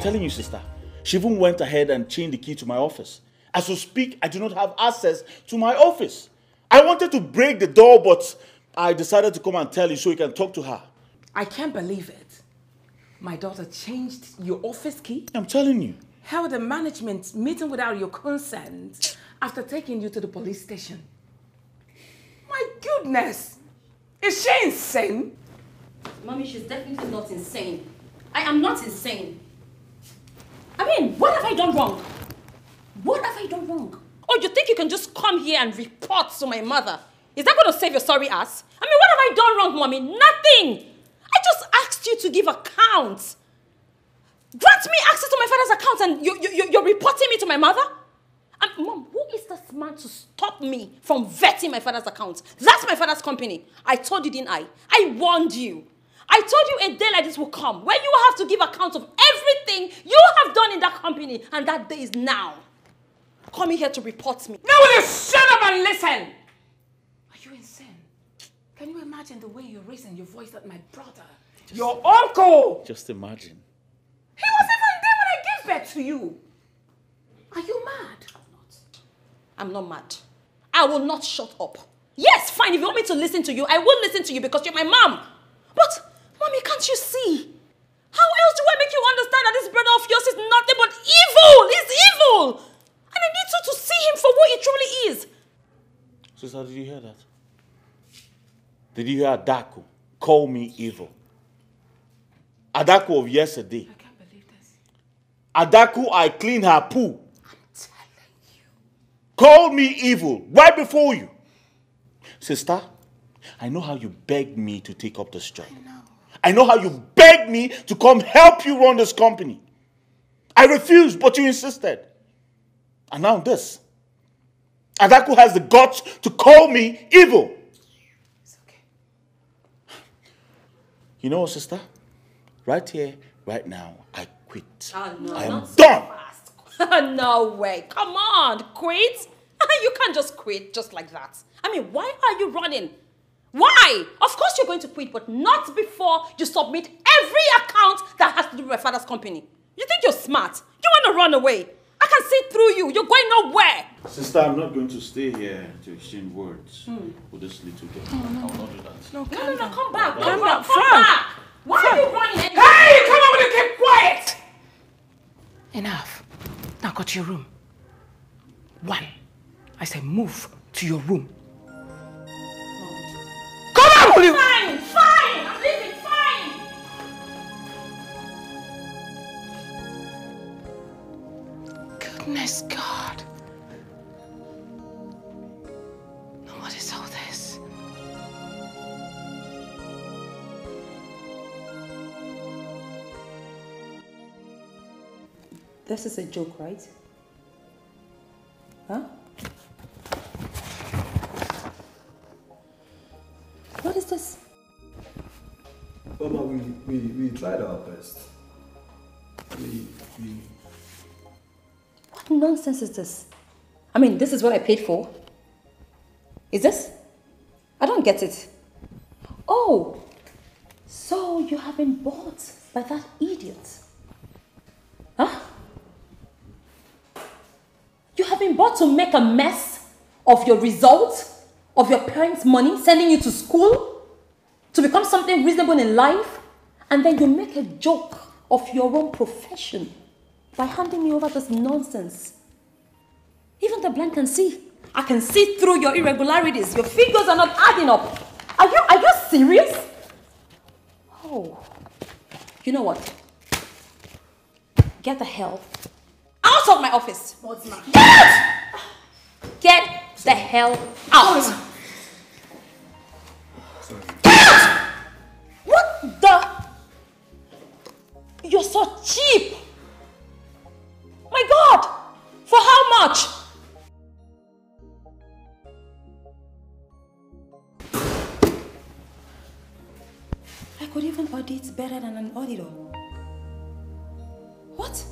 Telling you, sister, she even went ahead and changed the key to my office. As we speak, I do not have access to my office. I wanted to break the door, but I decided to come and tell you so you can talk to her. I can't believe it. My daughter changed your office key? I'm telling you. Held a management meeting without your consent after taking you to the police station. My goodness! Is she insane? Mommy, she's definitely not insane. I am not insane. I mean, what have I done wrong? What have I done wrong? Oh, you think you can just come here and report to my mother? Is that going to save your sorry ass? I mean, what have I done wrong, Mommy? Nothing! I just asked you to give accounts. Grant me access to my father's account and you're reporting me to my mother? And Mom, who is this man to stop me from vetting my father's account? That's my father's company. I told you, didn't I? I warned you. I told you a day like this will come, where you have to give account of everything you have done in that company, and that day is now. Coming here to report me. Now will you shut up and listen? Are you insane? Can you imagine the way you raised your voice at my brother? Your uncle! Just imagine. He was even there when I gave birth to you. Are you mad? I'm not mad. I will not shut up. Yes, fine, if you want me to listen to you, I will listen to you because you're my mom. But Mommy, can't you see? How else do I make you understand that this brother of yours is nothing but evil? He's evil! And I need you to see him for what he truly is. Sister, did you hear that? Did you hear Adaku call me evil? Adaku of yesterday. I can't believe this. Adaku, I clean her poo. I'm telling you. Called me evil right before you. Sister, I know how you begged me to take up this job. I know how you begged me to come help you run this company. I refused, but you insisted. And now this. Adaku has the guts to call me evil. It's okay. You know what, sister? Right here, right now, I quit. Oh, no, I am done. So no way. Come on, quit? You can't just quit just like that. I mean, why are you running? Why? Of course you're going to quit, but not before you submit every account that has to do with my father's company. You think you're smart? You want to run away? I can see through you. You're going nowhere. Sister, I'm not going to stay here to exchange words with this little girl. Oh, no. I will not do that. No, come back. Come back. Why are you running anyway? Hey, come on and keep quiet! Enough. Now go to your room. One. I say move to your room. Fine! Fine! I'm leaving! Fine! Goodness God! What is all this? This is a joke, right? Huh? What is this? Mama, we tried our best. What nonsense is this? I mean, this is what I paid for. Is this? I don't get it. Oh, so you have been bought by that idiot. Huh? You have been bought to make a mess of your results? Of your parents' money, sending you to school to become something reasonable in life, and then you make a joke of your own profession by handing me over this nonsense. Even the blind can see. I can see through your irregularities. Your figures are not adding up. Are you serious? Oh, you know what? Get the hell out of my office. Get out! Get the hell out! What the? You're so cheap. much! I could even audit better than an auditor. What?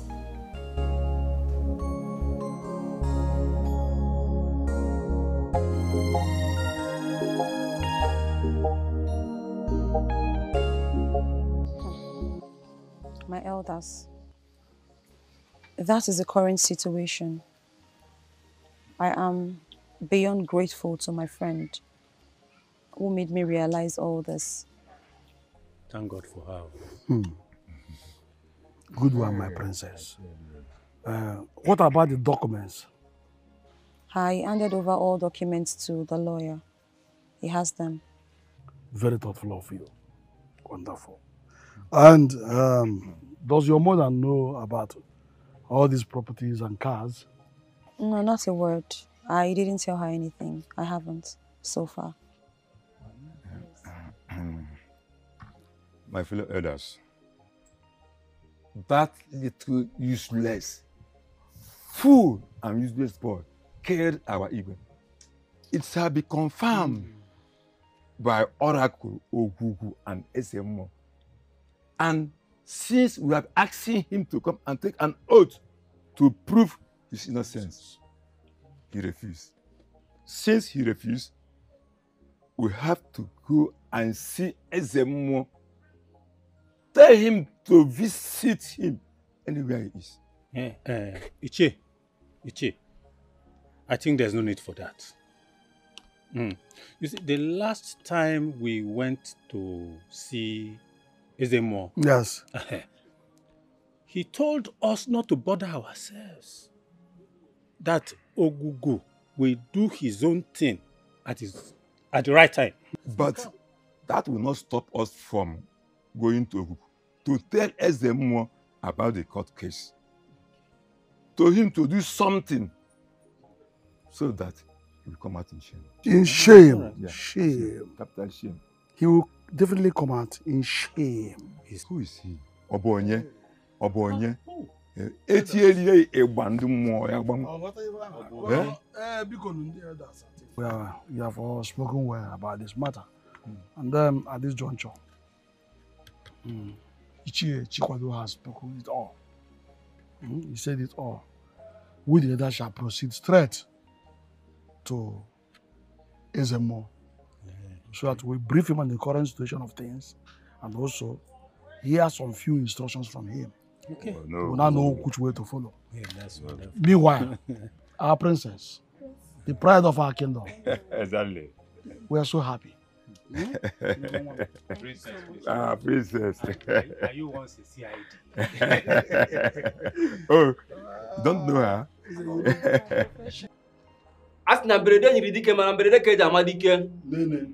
My elders, that is the current situation. I am beyond grateful to my friend who made me realize all this. Thank God for her. Good one, my princess. What about the documents? I handed over all documents to the lawyer. He has them. Very thoughtful of you. Wonderful. And does your mother know about all these properties and cars? No, not a word. I didn't tell her anything. I haven't so far. My fellow elders, that little useless fool and useless boy killed our Igwe. It shall be confirmed by Oracle, Ogwugwu, and SMO. And since we have asked him to come and take an oath to prove his innocence, he refused. Since he refused, we have to go and see Ezemuo. Tell him to visit him anywhere he is. Ichie, I think there's no need for that. You see, the last time we went to see Ezemuo, yes, he told us not to bother ourselves. That Ogwugwu will do his own thing at the right time. But that will not stop us from going to Ogwugwu to tell Ezemuo about the court case. To him to do something so that he will come out in shame. In shame. Yeah. Shame. Capital shame. He will definitely come out in shame. Who is he? Obonye. Obonye. Well, you have all spoken well about this matter. And then at this juncture, Ichie Chikwadu has spoken it all. He said it all. We the other shall proceed straight to Ezemuo. So that we brief him on the current situation of things, and also hear some few instructions from him. Okay. Oh, no, we now know which way to follow. Yeah, that's wonderful. Meanwhile, our princess, the pride of our kingdom, exactly. We are so happy. Princess, princess. Are you once a CID? Oh, don't know her. As na brede ni ridike ma na brede ke ja madike. Nene.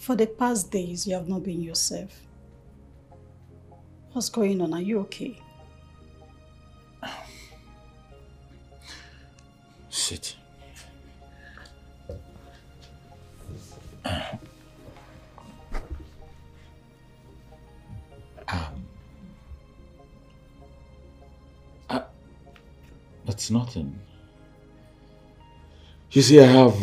For the past days, you have not been yourself. What's going on? Are you okay? Sit. That's nothing. You see, I have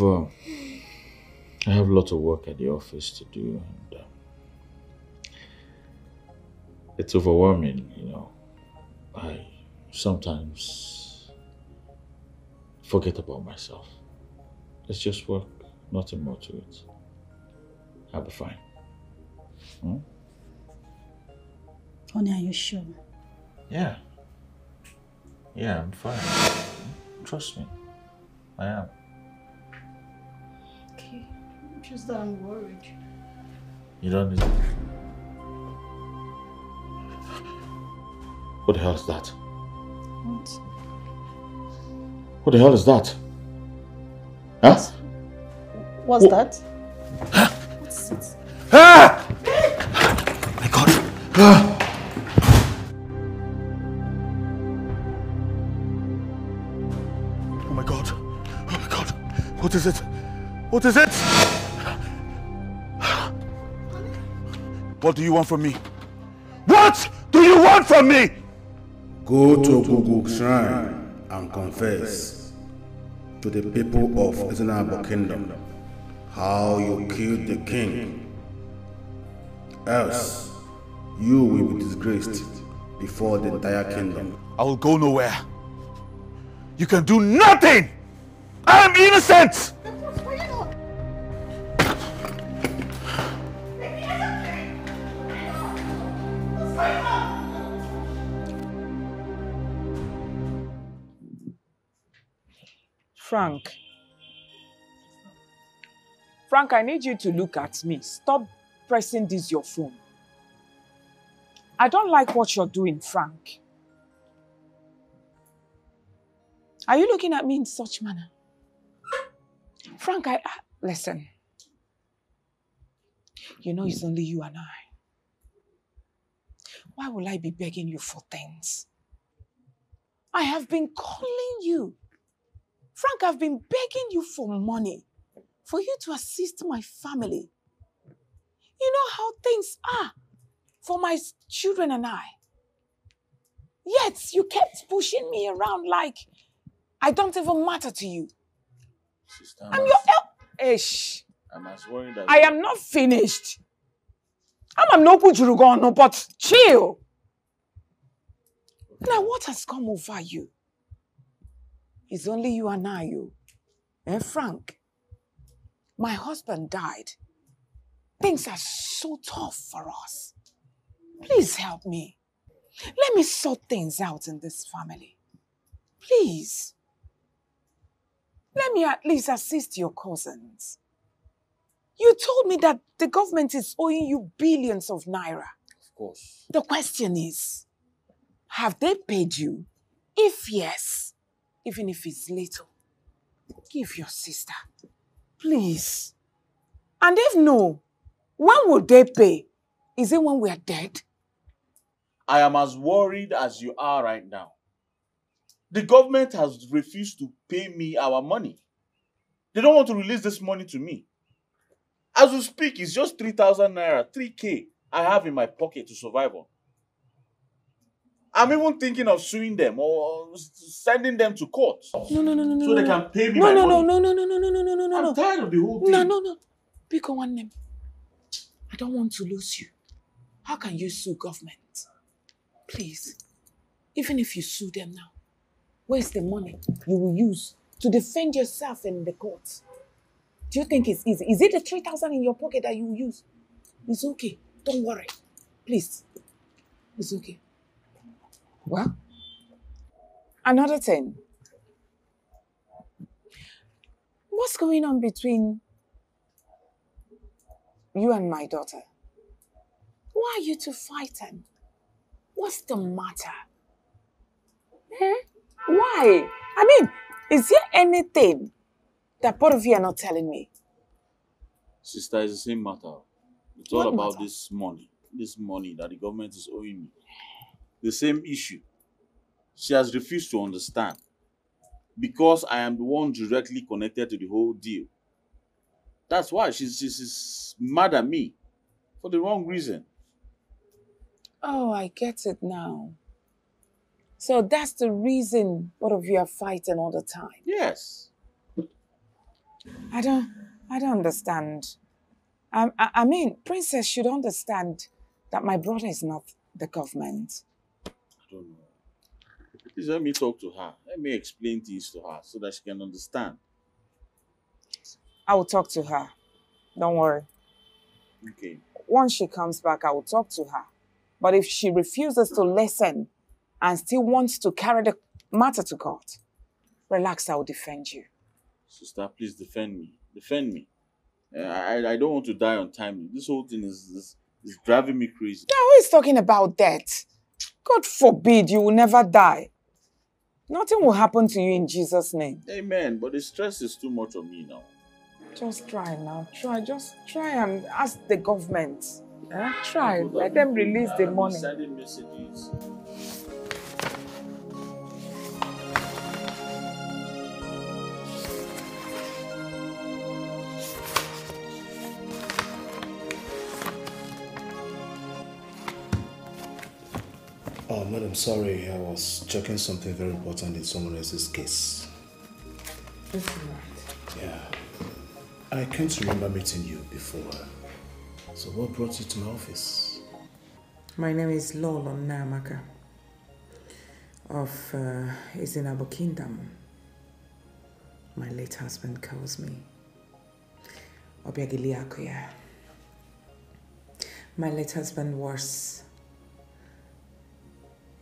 a lot of work at the office to do, and it's overwhelming, you know. I sometimes forget about myself. It's just work, nothing more to it. I'll be fine. Hmm? Honey, are you sure? Yeah. Yeah, I'm fine. Trust me. I am. Okay. Just that I'm worried. You don't need to. What the hell is that? What? What the hell is that? Huh? What's that? Huh? What's it? Ah! My God! Ah! Oh my God! What is it? What is it? What do you want from me? What do you want from me? Go to Guguk Shrine and confess to the people of Isinabo Kingdom how you killed the king. Else, you will be disgraced before the entire kingdom. I will go nowhere. You can do nothing! I am innocent! Frank, I need you to look at me. Stop pressing this your phone. I don't like what you're doing, Frank. Are you looking at me in such manner? Frank, listen. You know it's only you and I. Why will I be begging you for things? I have been calling you. Frank, I've been begging you for money, for you to assist my family. You know how things are for my children and I. Yet, you kept pushing me around like I don't even matter to you. Sister, I'm your help-ish. I'm as worried that I am not finished. I'm no kujurugono, but chill. Now, what has come over you? It's only you and I, you. Eh, Frank? My husband died. Things are so tough for us. Please help me. Let me sort things out in this family. Please. Let me at least assist your cousins. You told me that the government is owing you billions of naira. Of course. The question is, have they paid you? If yes, even if it's little, give your sister, please. And if no, when will they pay? Is it when we are dead? I am as worried as you are right now. The government has refused to pay me our money. They don't want to release this money to me. As we speak, it's just 3,000 naira, 3K I have in my pocket to survive on. I'm even thinking of suing them or sending them to court. No. So they can pay me my money. No. I'm tired of the whole thing. No. Pick one name. I don't want to lose you. How can you sue government? Please, even if you sue them now, where's the money you will use to defend yourself in the court? Do you think it's easy? Is it the 3,000 in your pocket that you will use? It's okay. Don't worry. Please. It's okay. Well, another thing. What's going on between you and my daughter? Why are you two fighting? What's the matter? Eh? Why? I mean, is there anything that both of you are not telling me? Sister, it's the same matter. It's all about this money. This money that the government is owing me. The same issue. She has refused to understand because I am the one directly connected to the whole deal. That's why she's mad at me for the wrong reason. Oh, I get it now. So that's the reason both of you are fighting all the time. Yes. I don't understand. I mean, Princess should understand that my brother is not the government. I don't know. Please let me talk to her. Let me explain things to her so that she can understand. I will talk to her. Don't worry. Okay. Once she comes back, I will talk to her. But if she refuses to listen and still wants to carry the matter to court, relax, I will defend you. Sister, please defend me. Defend me. I don't want to die untimely. This whole thing is driving me crazy. Now, who is talking about that? God forbid, you will never die. Nothing will happen to you in Jesus' name. Amen, but the stress is too much on me now. Just try now. Try, just try and ask the government. Try, let them release the money. Sending messages. Oh, madam, sorry. I was checking something very important in someone else's case. That's right. Yeah. I can't remember meeting you before. So what brought you to my office? My name is Lolo Namaka of Isinabo Kingdom. My late husband calls me Obiagiliakuya. My late husband was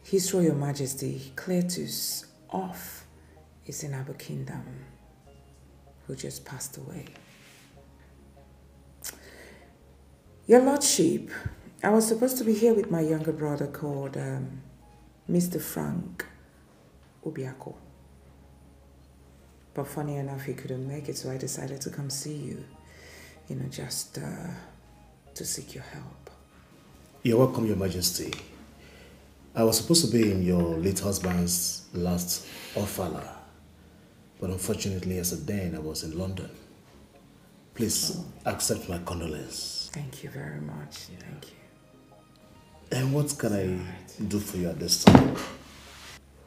His Royal Majesty Cletus Off Isinabo Kingdom, who just passed away. Your Lordship, I was supposed to be here with my younger brother called Mr. Frank Ubiako. But funny enough, he couldn't make it, so I decided to come see you, you know, just to seek your help. You're welcome, Your Majesty. I was supposed to be in your late husband's last Ofala, but unfortunately, as of then, I was in London. Please accept my condolence. Thank you very much. Yeah. Thank you. And what can I do for you at this time?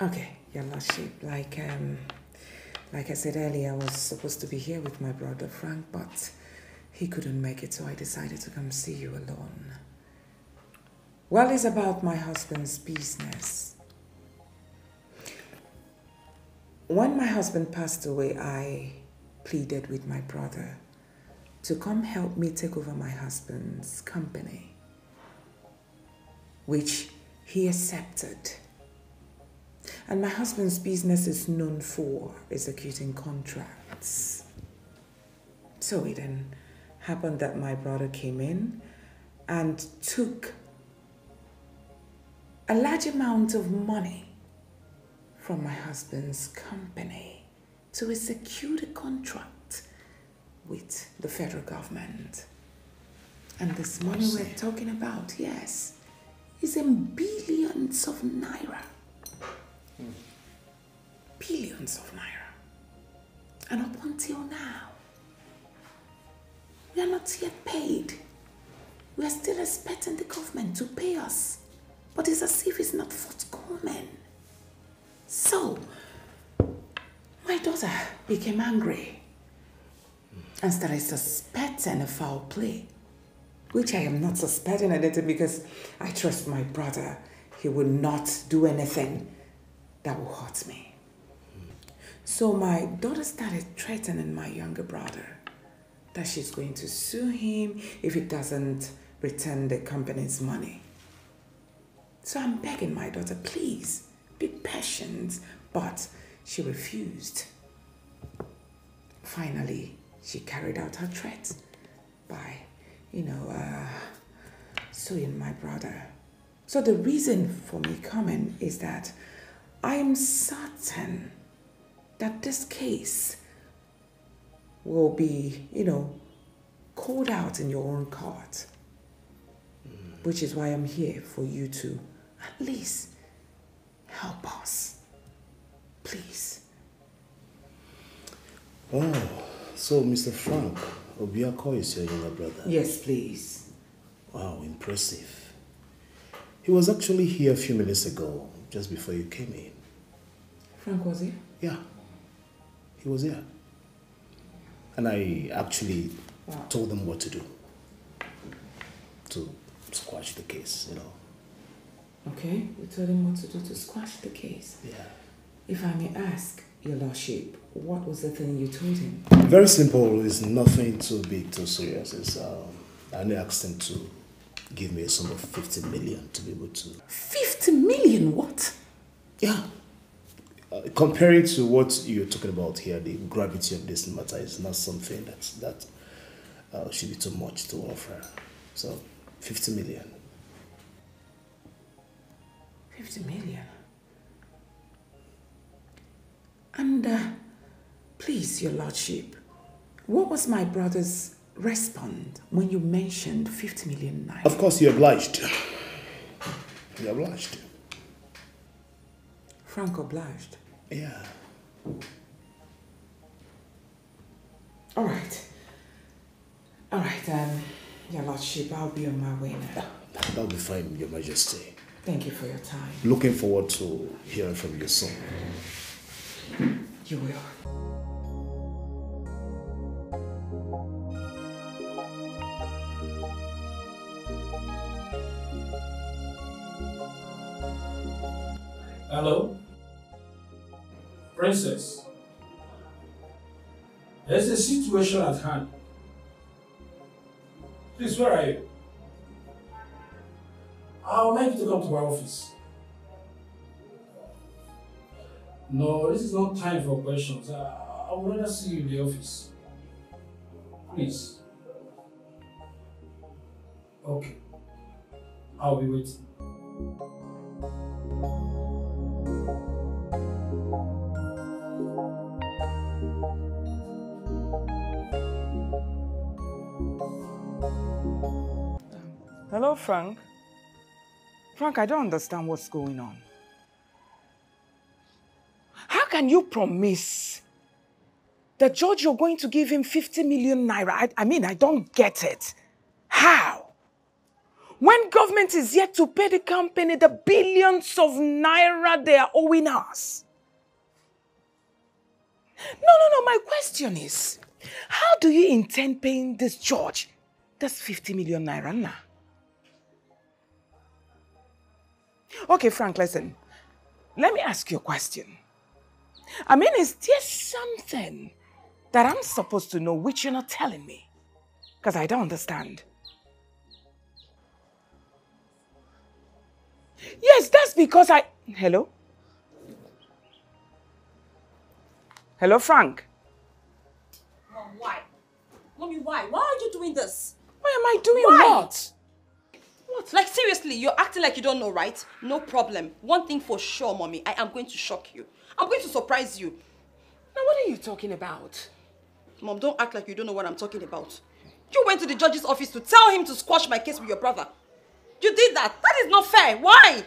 Okay, Your Lordship. Like I said earlier, I was supposed to be here with my brother Frank, but he couldn't make it, so I decided to come see you alone. Well, it's about my husband's business. When my husband passed away, I pleaded with my brother to come help me take over my husband's company, which he accepted. And my husband's business is known for executing contracts. So it then happened that my brother came in and took a large amount of money from my husband's company to execute a contract with the federal government. And this money we're talking about, yes, is in billions of naira. Billions of naira. And up until now, we are not yet paid. We are still expecting the government to pay us. But it's as if it's not forthcoming. So, my daughter became angry and started suspecting a foul play, which I am not suspecting anything because I trust my brother. He will not do anything that will hurt me. So my daughter started threatening my younger brother that she's going to sue him if he doesn't return the company's money. So I'm begging my daughter, please, be patient. But she refused. Finally, she carried out her threat by, you know, suing my brother. So the reason for me coming is that I am certain that this case will be, you know, called out in your own court. Which is why I'm here for you to at least help us, please. Oh, so Mr. Frank Ubiako is your younger brother? Yes, please. Wow, impressive. He was actually here a few minutes ago, just before you came in. Frank was here? Yeah, he was here. And I actually told them what to do to squash the case, you know. Okay, we told him what to do to squash the case. Yeah. If I may ask, Your Lordship, what was the thing you told him? Very simple. It's nothing too big, too serious. It's, I only asked him to give me a sum of 50 million to be able to... 50 million? What? Yeah. Comparing to what you're talking about here, the gravity of this matter is not something that should be too much to offer. So, 50 million. 50 million? And please, Your Lordship, what was my brother's response when you mentioned 50 million naira? Of course, you're obliged. You're obliged. Frank obliged? Yeah. All right. All right, Your Lordship, I'll be on my way now. That'll be fine, Your Majesty. Thank you for your time. Looking forward to hearing from you soon. You will. Hello? Princess, there's a situation at hand. Please, where are you? I would like you to come to my office. No, this is not time for questions. I would rather see you in the office. Please. Okay. I'll be waiting. Hello, Frank. Frank, I don't understand what's going on. How can you promise the judge you're going to give him 50 million naira? I mean, I don't get it. How? When government is yet to pay the company the billions of naira they are owing us? No. My question is, how do you intend paying this judge? That's 50 million naira now. Okay, Frank, listen. Let me ask you a question. I mean, is there something that I'm supposed to know which you're not telling me? Because I don't understand. Yes, that's because I... Hello? Hello, Frank? Mom, why? Mommy, why? Why are you doing this? Why am I doing what? What? Like, seriously, you're acting like you don't know, right? No problem. One thing for sure, Mommy, I am going to shock you. I'm going to surprise you. Now, what are you talking about? Mom, don't act like you don't know what I'm talking about. You went to the judge's office to tell him to squash my case with your brother. You did that. That is not fair. Why?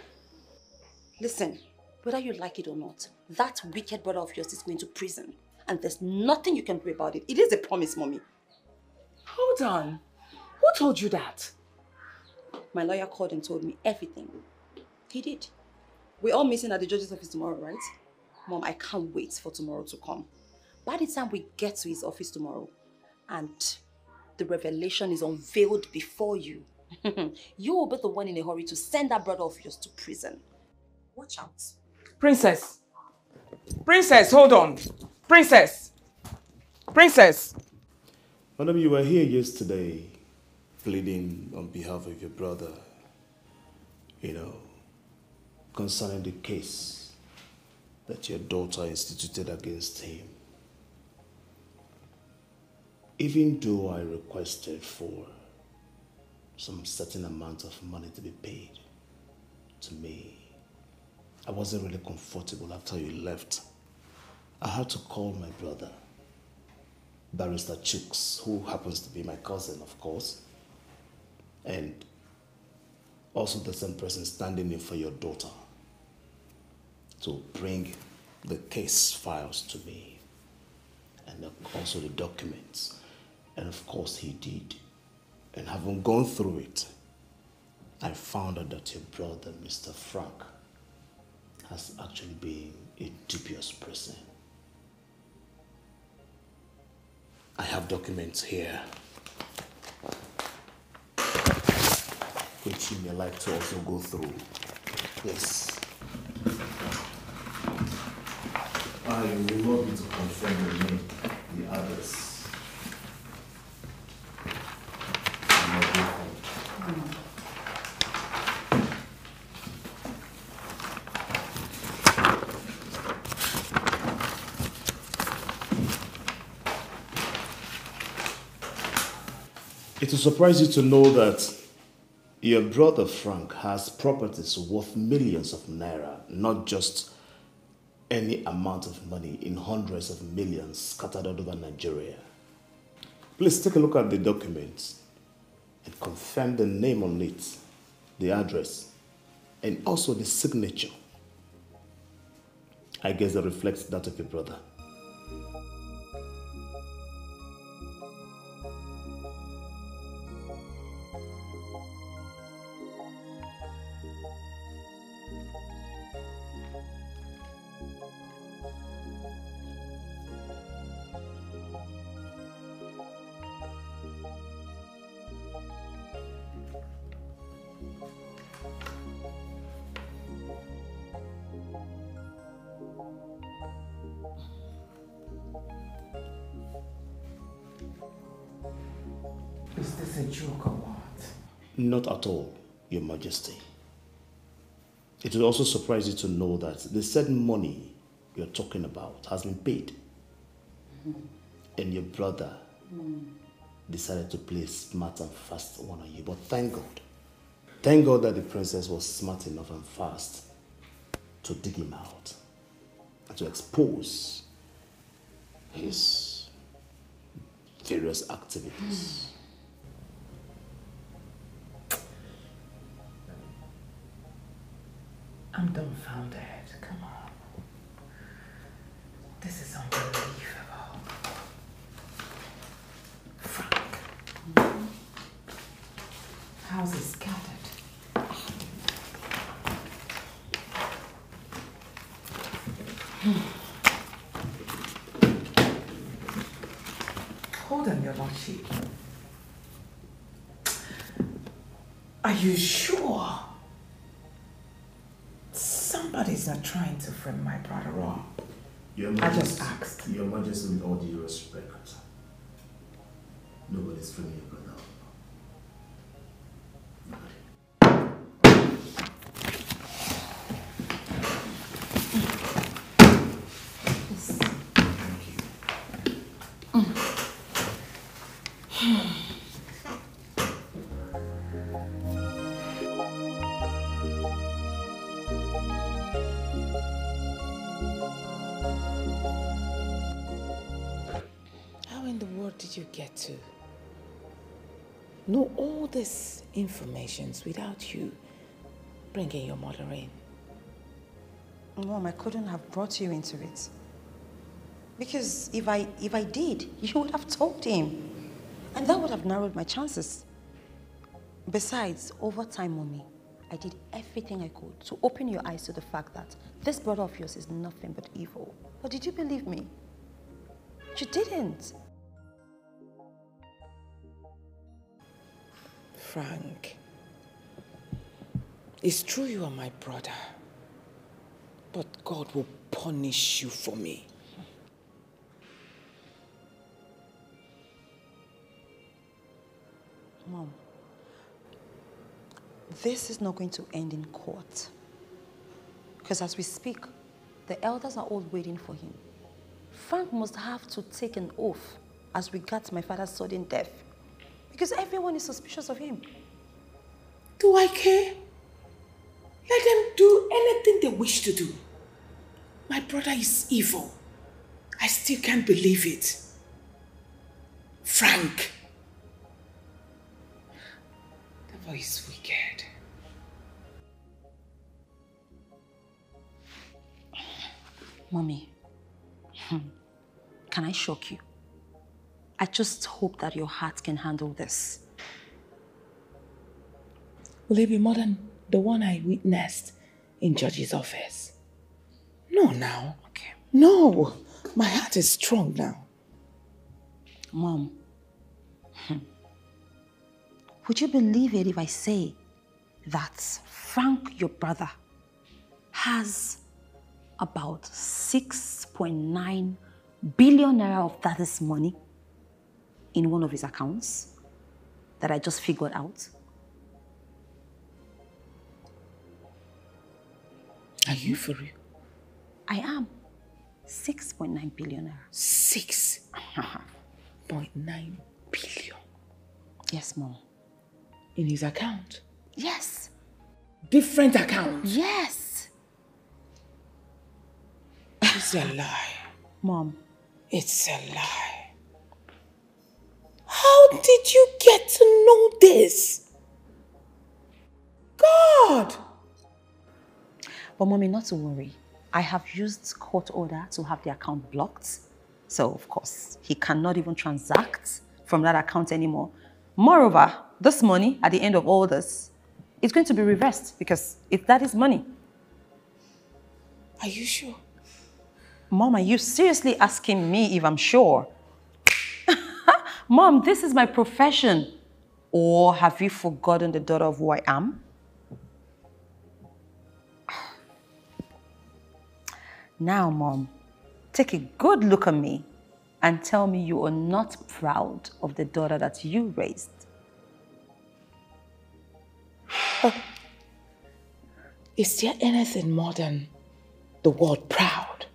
Listen, whether you like it or not, that wicked brother of yours is going to prison. And there's nothing you can do about it. It is a promise, Mommy. Hold on. Who told you that? My lawyer called and told me everything. He did. We're all meeting at the judge's office tomorrow, right? Mom, I can't wait for tomorrow to come. By the time we get to his office tomorrow and the revelation is unveiled before you, you will be the one in a hurry to send that brother of yours to prison. Watch out. Princess. Princess, hold on. Princess. Princess. Madam, you were here yesterday pleading on behalf of your brother, you know, concerning the case that your daughter instituted against him. Even though I requested for some certain amount of money to be paid to me, I wasn't really comfortable after you left. I had to call my brother, Barrister Chuks, who happens to be my cousin, of course, and also the same person standing in for your daughter, to bring the case files to me and also the documents. And of course he did. And having gone through it, I found out that your brother, Mr. Frank, has actually been a dubious person. I have documents here, which you may like to also go through. Yes. I will not be to confirm the name, the others. It will surprise you to know that your brother Frank has properties worth millions of naira, not just any amount of money, in hundreds of millions scattered all over Nigeria. Please take a look at the documents and confirm the name on it, the address, and also the signature. I guess that reflects that of your brother. Is this a joke or what? Not at all, Your Majesty. It will also surprise you to know that the said money you're talking about has been paid. And your brother decided to play smart and fast one on you. But thank God. Thank God that the princess was smart enough and fast to dig him out and to expose his various activities. I'm dumbfounded. Come on. This is unbelievable. Frank. House is scattered. Hold on, Your Lordship. Are you sure? Somebody's not trying to frame my brother wrong. I just asked. Your Majesty, with all due respect, nobody's framing your brother wrong. Yes. Thank you. How in the world did you get to know all this information without you bringing your mother in? Mom, I couldn't have brought you into it. Because if I did, you would have told him. And that would have narrowed my chances. Besides, over time, Mommy, I did everything I could to open your eyes to the fact that this brother of yours is nothing but evil. But did you believe me? You didn't. Frank, it's true you are my brother, but God will punish you for me. Mom, this is not going to end in court. Because as we speak, the elders are all waiting for him. Frank must have to take an oath as regards my father's sudden death. Because everyone is suspicious of him. Do I care? Let them do anything they wish to do. My brother is evil. I still can't believe it. Frank. The boy is wicked. Mommy. Can I shock you? I just hope that your heart can handle this. Will it be more than the one I witnessed in Judge's office? No, now. Okay. No, my heart is strong now. Mom, would you believe it if I say that Frank, your brother, has about 6.9 billion naira of that this money in one of his accounts that I just figured out. Are you for real? I am. 6.9 billion naira. 6.9 billion. Yes, Mom. In his account? Yes. Different account? Yes. It's a lie. Mom. It's a lie. How did you get to know this? God! But Mommy, not to worry. I have used court order to have the account blocked. So, of course, he cannot even transact from that account anymore. Moreover, this money, at the end of all this, it's going to be reversed because if that is money. Are you sure? Mom, are you seriously asking me if I'm sure? Mom, this is my profession. Or have you forgotten the daughter of who I am? Now, Mom, take a good look at me and tell me you are not proud of the daughter that you raised. Is there anything more than the word proud?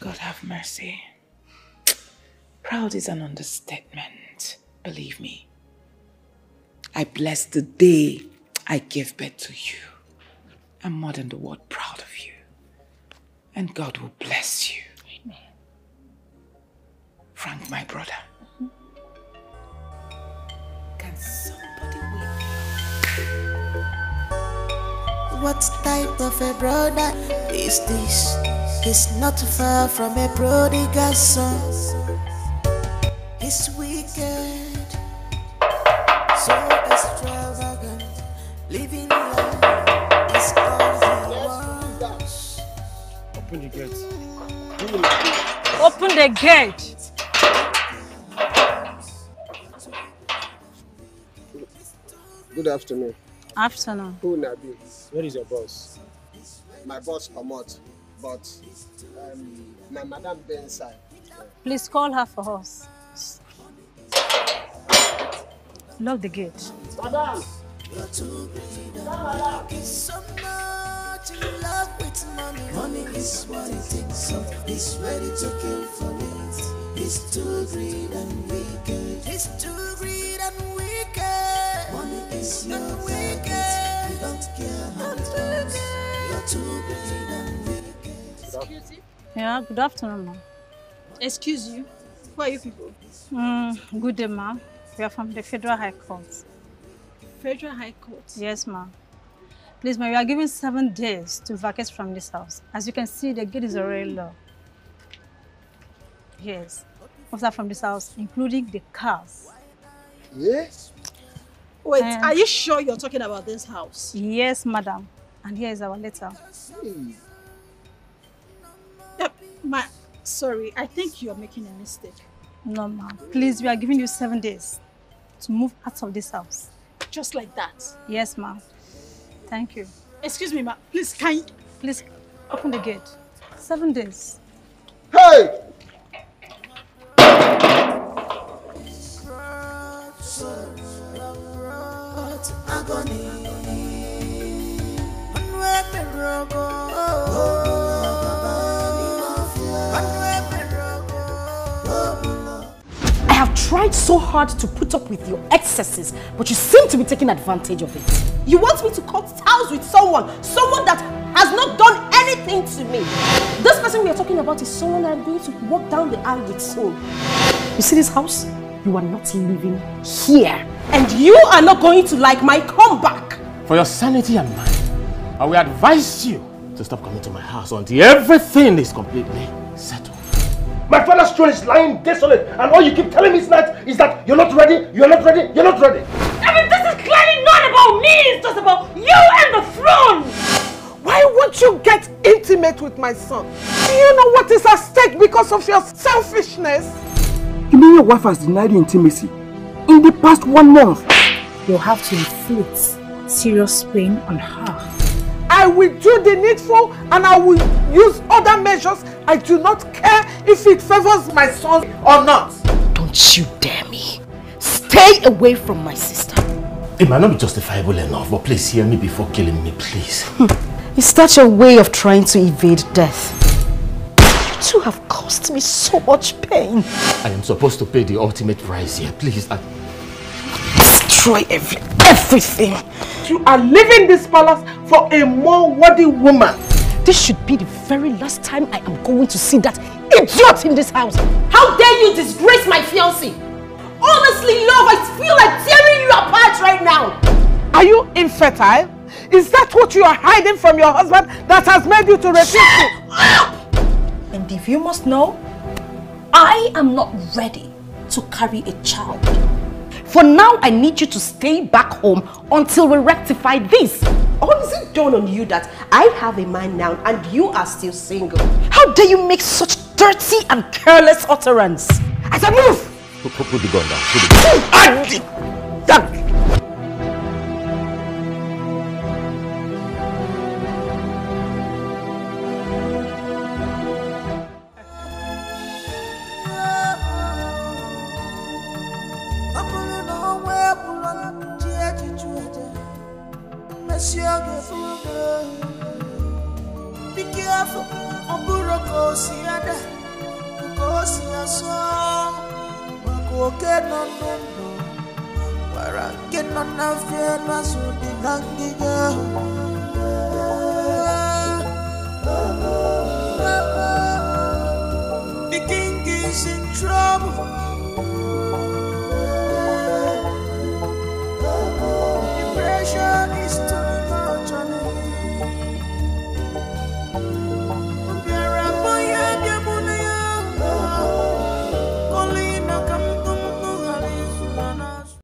God have mercy. Proud is an understatement, believe me. I bless the day I gave birth to you. I'm more than the word proud of you. And God will bless you. Amen. Frank, my brother. Mm-hmm. Can somebody wake? What type of a brother is this? He's not far from a prodigal son. He's wicked, so extravagant, living open the gate. Open the gate. Good afternoon. Afternoon. Who Nabi? Where is your boss? My boss Amot, but my madam Bensai. Please call her for us. Lock the gate. Madam. In love with money. Money is what it thinks of. He's ready to kill for it. He's too greed and wicked. He's too greed and wicked. Money is not wicked. You don't care how it goes. You're too greed and wicked. Excuse you? Yeah, good afternoon, ma'am. Excuse you? Who are you people? Good day, ma'am. We are from the Federal High Court. Federal High Court? Yes, ma'am. Please, ma'am, we are given 7 days to vacate from this house. As you can see, the gate is already low. Yes. Officer from this house, including the cars. Yes? Wait, and are you sure you're talking about this house? Yes, madam. And here is our letter. Sorry, I think you're making a mistake. No, ma'am. Please, we are giving you 7 days to move out of this house. Just like that? Yes, ma'am. Thank you. Excuse me, ma'am. Please, can you... Please, open the gate. 7 days. Hey! I have tried so hard to put up with your excesses, but you seem to be taking advantage of it. You want me to cut ties with someone that has not done anything to me. This person we are talking about is someone I'm going to walk down the aisle with soon. You see this house? You are not living here. And you are not going to like my comeback. For your sanity and mine, I will advise you to stop coming to my house until everything is completely settled. My father's throne is lying desolate, and all you keep telling me tonight is that you're not ready, you're not ready, you're not ready. I mean, this is clearly not about me, it's just about you and the throne! Why won't you get intimate with my son? Do you know what is at stake because of your selfishness? You mean your wife has denied you intimacy in the past 1 month? You'll have to inflict serious pain on her. I will do the needful and I will use other measures. I do not care if it favors my son or not. Don't you dare me. Stay away from my sister. It might not be justifiable enough, but please hear me before killing me, please. Is that your way of trying to evade death? You two have caused me so much pain. I am supposed to pay the ultimate price here, please. Destroy everything. You are leaving this palace for a more worthy woman. This should be the very last time I am going to see that idiot in this house. How dare you disgrace my fiancé? Honestly, love, I feel like tearing you apart right now. Are you infertile? Is that what you are hiding from your husband that has made you to refuse you? And if you must know, I am not ready to carry a child. For now, I need you to stay back home until we rectify this. Or is it dawn on you that I have a man now and you are still single? How dare you make such dirty and careless utterance? I said move! Put the gun down. Put the gun down. Be careful, the king is in trouble.